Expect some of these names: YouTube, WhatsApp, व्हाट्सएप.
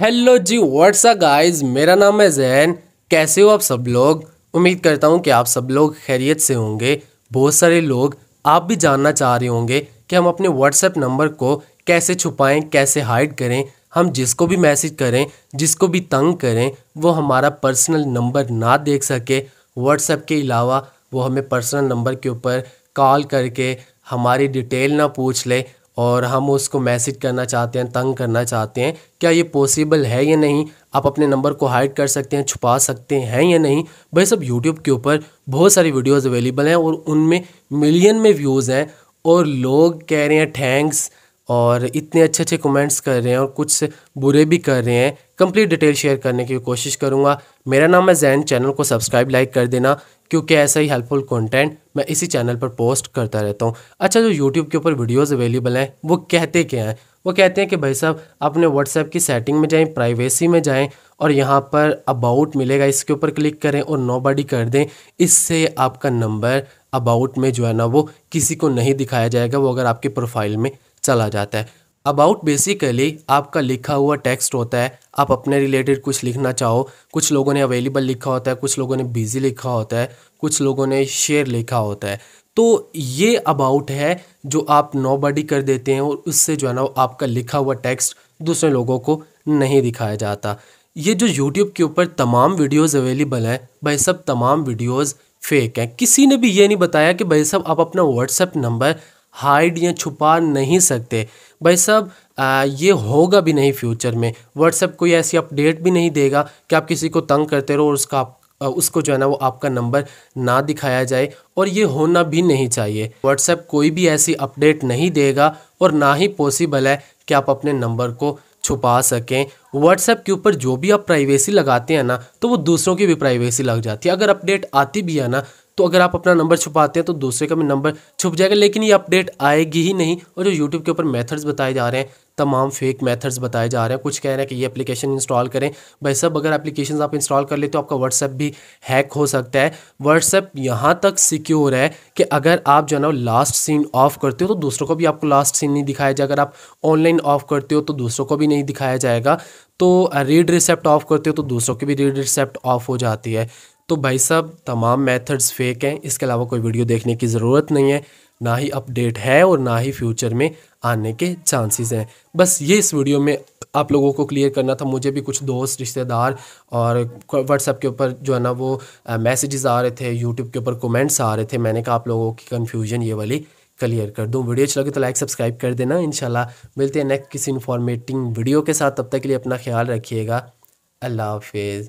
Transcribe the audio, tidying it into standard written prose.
Hello जी WhatsApp guys, मेरा नाम है जैन। कैसे हो आप सब लोग? उम्मीद करता हूँ कि आप सब लोग खैरियत से होंगे। बहुत सारे लोग आप भी जानना चाह रहे होंगे कि हम अपने व्हाट्सएप नंबर को कैसे छुपाएं, कैसे हाइड करें। हम जिसको भी मैसेज करें, जिसको भी तंग करें, वो हमारा पर्सनल नंबर ना देख सके। व्हाट्सएप के अलावा वो हमें पर्सनल नंबर के ऊपर कॉल करके हमारी डिटेल ना पूछ ले और हम उसको मैसेज करना चाहते हैं, तंग करना चाहते हैं। क्या ये पॉसिबल है या नहीं? आप अपने नंबर को हाइड कर सकते हैं, छुपा सकते हैं या नहीं? भाई सब यूट्यूब के ऊपर बहुत सारी वीडियोस अवेलेबल हैं और उनमें मिलियन में व्यूज़ हैं और लोग कह रहे हैं थैंक्स और इतने अच्छे अच्छे कमेंट्स कर रहे हैं और कुछ बुरे भी कर रहे हैं। कंप्लीट डिटेल शेयर करने की कोशिश करूँगा। मेरा नाम है जैन। चैनल को सब्सक्राइब लाइक कर देना क्योंकि ऐसा ही हेल्पफुल कंटेंट मैं इसी चैनल पर पोस्ट करता रहता हूँ। अच्छा, जो यूट्यूब के ऊपर वीडियोस अवेलेबल हैं वो कहते क्या हैं? वो कहते हैं कि भाई साहब, अपने व्हाट्सएप की सेटिंग में जाएं, प्राइवेसी में जाएं और यहाँ पर अबाउट मिलेगा, इसके ऊपर क्लिक करें और नोबडी कर दें। इससे आपका नंबर अबाउट में जो है ना वो किसी को नहीं दिखाया जाएगा, वो अगर आपके प्रोफाइल में चला जाता है। अबाउट बेसिकली आपका लिखा हुआ टेक्स्ट होता है। आप अपने रिलेटेड कुछ लिखना चाहो, कुछ लोगों ने अवेलेबल लिखा होता है, कुछ लोगों ने बिजी लिखा होता है, कुछ लोगों ने शेयर लिखा होता है। तो ये अबाउट है जो आप नोबडी कर देते हैं और उससे जो है ना आपका लिखा हुआ टेक्स्ट दूसरे लोगों को नहीं दिखाया जाता। ये जो यूट्यूब के ऊपर तमाम वीडियोज़ अवेलेबल हैं भाई सब, तमाम वीडियोज़ फेक हैं। किसी ने भी ये नहीं बताया कि भाई साहब आप अपना व्हाट्सएप नंबर हाइड या छुपा नहीं सकते। भाई साहब ये होगा भी नहीं फ्यूचर में। व्हाट्सएप कोई ऐसी अपडेट भी नहीं देगा कि आप किसी को तंग करते रहो और उसको जो है ना वो आपका नंबर ना दिखाया जाए, और ये होना भी नहीं चाहिए। व्हाट्सएप कोई भी ऐसी अपडेट नहीं देगा और ना ही पॉसिबल है कि आप अपने नंबर को छुपा सकें। व्हाट्सएप के ऊपर जो भी आप प्राइवेसी लगाते हैं ना तो वो दूसरों की भी प्राइवेसी लग जाती है। अगर अपडेट आती भी है ना तो अगर आप अपना नंबर छुपाते हैं तो दूसरे का भी नंबर छुप जाएगा, लेकिन ये अपडेट आएगी ही नहीं। और जो यूट्यूब के ऊपर मेथड्स बताए जा रहे हैं, तमाम फेक मेथड्स बताए जा रहे हैं। कुछ कह रहे हैं कि ये एप्लीकेशन इंस्टॉल करें। भाई साहब, अगर एप्लीकेशन आप इंस्टॉल कर लेते हो आपका व्हाट्सएप भी हैक हो सकता है। व्हाट्सएप यहाँ तक सिक्योर है कि अगर आप जो है ना लास्ट सीन ऑफ करते हो तो दूसरों को भी आपको लास्ट सीन नहीं दिखाया जाएगा। अगर आप ऑनलाइन ऑफ करते हो तो दूसरों को भी नहीं दिखाया जाएगा। तो रीड रिसेप्ट ऑफ करते हो तो दूसरों की भी रीड रिसेप्ट ऑफ हो जाती है। तो भाई साहब तमाम मेथड्स फेक हैं। इसके अलावा कोई वीडियो देखने की ज़रूरत नहीं है, ना ही अपडेट है और ना ही फ्यूचर में आने के चांसेस हैं। बस ये इस वीडियो में आप लोगों को क्लियर करना था। मुझे भी कुछ दोस्त, रिश्तेदार और व्हाट्सएप के ऊपर जो है ना वो मैसेजेस आ रहे थे, यूट्यूब के ऊपर कमेंट्स आ रहे थे। मैंने कहा आप लोगों की कन्फ्यूजन ये वाली क्लियर कर दूँ। वीडियो अच्छी लगी तो लाइक सब्सक्राइब कर देना। इंशाल्लाह मिलते हैं नेक्स्ट किसी इन्फॉर्मेटिव वीडियो के साथ। तब तक के लिए अपना ख्याल रखिएगा। अल्लाह हाफिज़।